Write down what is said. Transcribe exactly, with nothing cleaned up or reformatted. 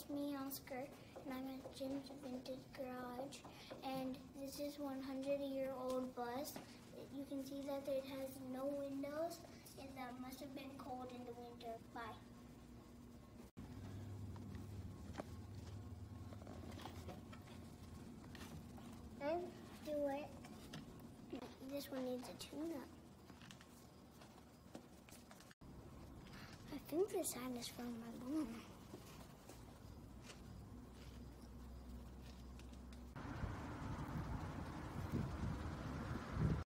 it's me, Oscar, and I'm at Jim's Vintage Garage, and this is one hundred year old bus. You can see that it has no windows, and that must have been cold in the winter. Bye. I'll do it. This one needs a tune-up. I think the sign is from my mom.